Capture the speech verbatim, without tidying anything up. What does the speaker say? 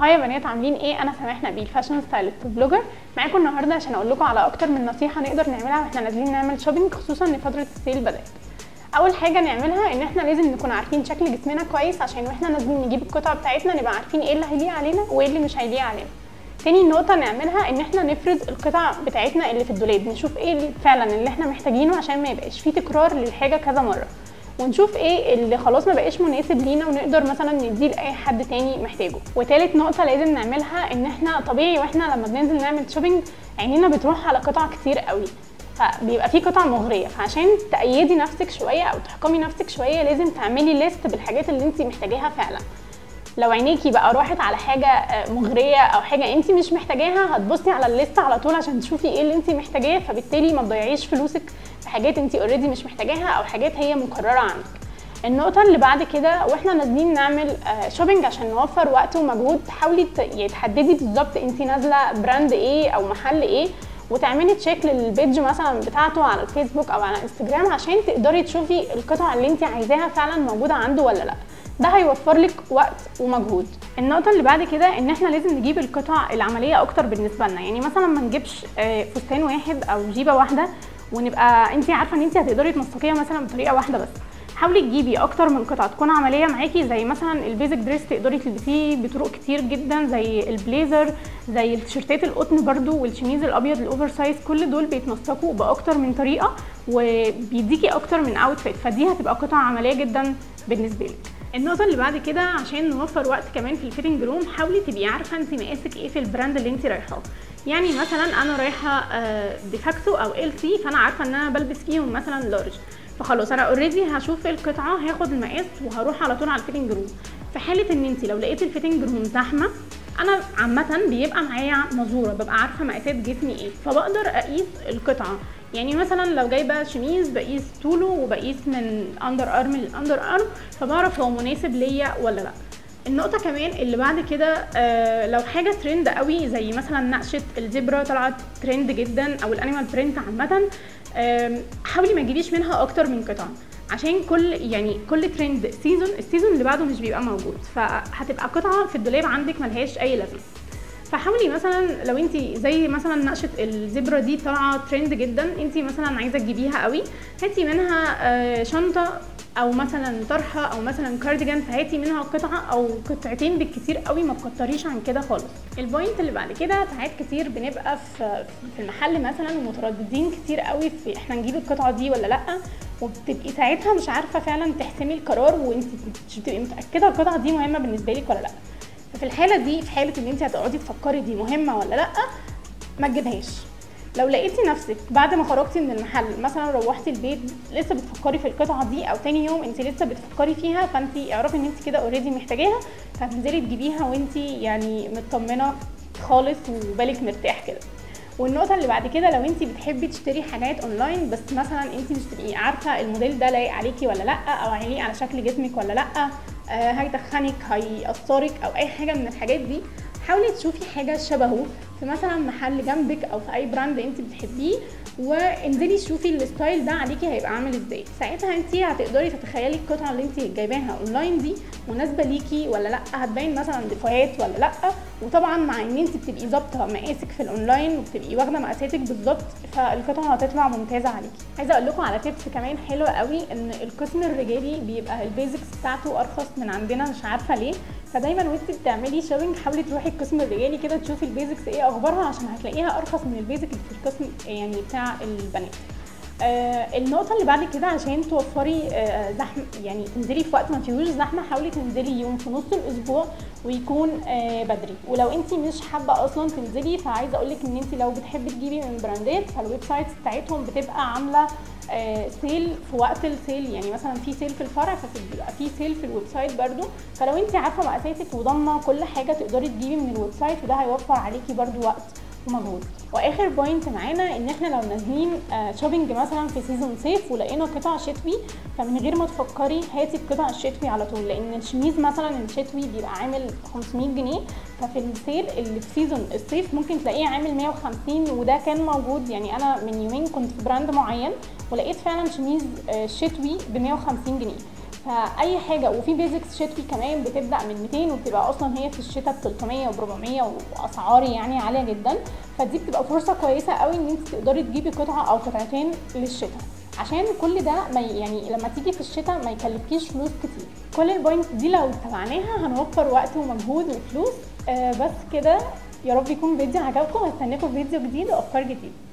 هاي يا بنات عاملين ايه؟ انا سماح نبيل فاشن ستايلست بلوجر معاكم النهارده عشان اقول لكم على اكتر من نصيحه نقدر نعملها واحنا نازلين نعمل شوبينج، خصوصا ان فتره السيل بدات. اول حاجه نعملها ان احنا لازم نكون عارفين شكل جسمنا كويس عشان واحنا نازلين نجيب القطع بتاعتنا نبقى عارفين ايه اللي هيليق علينا وايه اللي مش هيليق علينا. تاني نقطه نعملها ان احنا نفرز القطع بتاعتنا اللي في الدولاب، نشوف ايه اللي فعلا اللي احنا محتاجينه عشان ما يبقاش فيه تكرار للحاجه كذا مره، ونشوف ايه اللي خلاص ما بقاش مناسب لينا ونقدر مثلا نديه لاي حد تاني محتاجه. وتالت نقطه لازم نعملها ان احنا طبيعي واحنا لما بننزل نعمل شوبينج عينينا بتروح على قطع كتير قوي، فبيبقى في قطع مغريه، فعشان تأيدي نفسك شويه او تحكمي نفسك شويه لازم تعملي ليست بالحاجات اللي انت محتاجاها فعلا. لو عينيكي بقى راحت على حاجه مغريه او حاجه انت مش محتاجاها هتبصي على الليست على طول عشان تشوفي ايه اللي انت محتاجاه، فبالتالي ما تضيعيش فلوسك في حاجات انت اوريدي مش محتاجاها او حاجات هي مكرره عندك. النقطه اللي بعد كده واحنا نازلين نعمل شوبينج عشان نوفر وقت ومجهود، تحاولي تحددي بالظبط انت نازله براند ايه او محل ايه، وتعملي تشيك للبيج مثلا بتاعته على الفيسبوك او على انستجرام عشان تقدري تشوفي القطع اللي انت عايزاها فعلا موجوده عنده ولا لا، ده هيوفر لك وقت ومجهود. النقطه اللي بعد كده ان احنا لازم نجيب القطع العمليه اكتر بالنسبه لنا، يعني مثلا ما نجيبش فستان واحد او جيبه واحده ونبقى انت عارفه ان انت هتقدري تنسقيها مثلا بطريقه واحده بس، حاولي تجيبي اكتر من قطعه تكون عمليه معاكي، زي مثلا البيزك دريس تقدري تلبسيه بطرق كتير جدا، زي البليزر، زي التيشيرتات القطن برده، والشميز الابيض الاوفر سايز، كل دول بيتنسقوا باكتر من طريقه وبيديكي اكتر من اوتفيت، فدي هتبقى قطعه عمليه جدا بالنسبه لك. النقطه اللي بعد كده عشان نوفر وقت كمان في الفيتنج روم، حاولي تبقي عارفه انت مقاسك ايه في البراند اللي انت رايحاه، يعني مثلا انا رايحه ديفاكتو او ال سي، فانا عارفه ان انا بلبس فيهم مثلا لارج، فخلاص انا اوريدي هشوف القطعه هاخد المقاس وهروح على طول على الفيتنج روم. في حاله ان انت لو لقيتي الفيتنج روم زحمه، انا عامه بيبقى معايا مزوره، ببقى عارفه مقاسات جسمي ايه، فبقدر اقيس القطعه، يعني مثلا لو جايبه شميز بقيس طوله وبقيس من اندر ارم للاندر ارم، فبعرف هو مناسب ليا ولا لا. النقطه كمان اللي بعد كده آه لو حاجه ترند قوي زي مثلا نقشه الزبره طلعت ترند جدا او الانيمال برنت عامه، آه حاولي ما تجيبيش منها اكتر من قطعه عشان كل يعني كل ترند سيزون السيزون اللي بعده مش بيبقى موجود، فهتبقى قطعه في الدولاب عندك ملهاش اي لازمه. فحاولي مثلا لو انت زي مثلا نقشه الزبره دي طالعه ترند جدا، انت مثلا عايزه تجيبيها قوي، هاتي منها شنطه او مثلا طرحه او مثلا كارديجان، فهاتي منها قطعه او قطعتين بالكتير قوي، ما تكتريش عن كده خالص. البوينت اللي بعد كده ساعات كتير بنبقى في في المحل مثلا ومترددين كتير قوي في احنا نجيب القطعه دي ولا لا، وبتبقي ساعتها مش عارفه فعلا تحسمي القرار وانت مش بتبقي متاكده القطعه دي مهمه بالنسبه لك ولا لا، ففي الحاله دي في حاله ان انت هتقعدي تفكري دي مهمه ولا لا ما تجيبهاش. لو لقيتي نفسك بعد ما خرجتي من المحل مثلا روحتي البيت لسه بتفكري في القطعه دي، او تاني يوم انت لسه بتفكري فيها، فانت اعرفي ان انت كده اوريدي محتاجاها، فهتنزلي تجيبيها وانت يعني مطمنه خالص وبالك مرتاح كده. والنقطه اللي بعد كده لو انت بتحبي تشتري حاجات اونلاين بس مثلا انت مش تبقي عارفه الموديل ده لايق عليكي ولا لا، او هيليق على شكل جسمك ولا لا، آه هيتخنك هيأثرك او اي حاجه من الحاجات دي، حاولي تشوفي حاجه شبهه في مثلا محل جنبك او في اي براند انت بتحبيه، وانزلي شوفي الستايل ده عليكي هيبقى عامل ازاي، ساعتها انت هتقدري تتخيلي القطعه اللي انت جايباها اونلاين دي مناسبه ليكي ولا لا، هتبين مثلا دفايات ولا لا. وطبعا مع ان انت بتبقي ظابطه مقاسك في الاونلاين وبتبقي واخده مقاساتك بالظبط، فالقطعه هتطلع ممتازه عليكي. عايزه اقول لكم على تيبس كمان حلوه قوي، ان القسم الرجالي بيبقى البيزكس بتاعته ارخص من عندنا مش عارفه ليه، فدايما وانت بتعملي شوبينج حاولي تروحي القسم الرجالي كده تشوفي البيزكس ايه اخبارها، عشان هتلاقيها ارخص من البيزك اللي في القسم يعني بتاع البنات. آه النقطه اللي بعد كده عشان توفري آه زحمه، يعني تنزلي في وقت ما فيهوش زحمه، حاولي تنزلي يوم في نص الاسبوع ويكون آه بدري. ولو انت مش حابه اصلا تنزلي، فعايزه اقول لك ان انت لو بتحبي تجيبي من براندات فالويب سايتس بتاعتهم بتبقى عامله آه سيل في وقت السيل، يعني مثلا في سيل في الفرع فبيبقى في سيل في الويب سايت برده، فلو انت عارفه مقاساتك وضامنه كل حاجه تقدري تجيبي من الويب سايت، وده هيوفر عليكي برده وقت ومجهود. واخر بوينت معانا ان احنا لو نازلين شوبينج مثلا في سيزون صيف ولقينا قطع شتوي، فمن غير ما تفكري هاتي القطع الشتوي على طول، لان الشميز مثلا الشتوي بيبقى عامل خمسمية جنيه، ففي السيل اللي في سيزون الصيف ممكن تلاقيه عامل مية وخمسين، وده كان موجود. يعني انا من يومين كنت في براند معين ولقيت فعلا شميز شتوي ب مية وخمسين جنيه، فاي حاجه. وفي بيزكس شتوي كمان بتبدا من مئتين وبتبقى اصلا هي في الشتاء ب تلتمية و400 واسعار يعني عاليه جدا، فدي بتبقى فرصه كويسه قوي ان انت تقدري تجيبي قطعه او قطعتين للشتاء، عشان كل ده ما يعني لما تيجي في الشتاء ما يكلفكيش فلوس كتير. كل البوينتس دي لو اتبعناها هنوفر وقت ومجهود وفلوس. آه بس كده، يا رب يكون فيديو عجبكم، هستناكم في فيديو جديد وافكار جديده.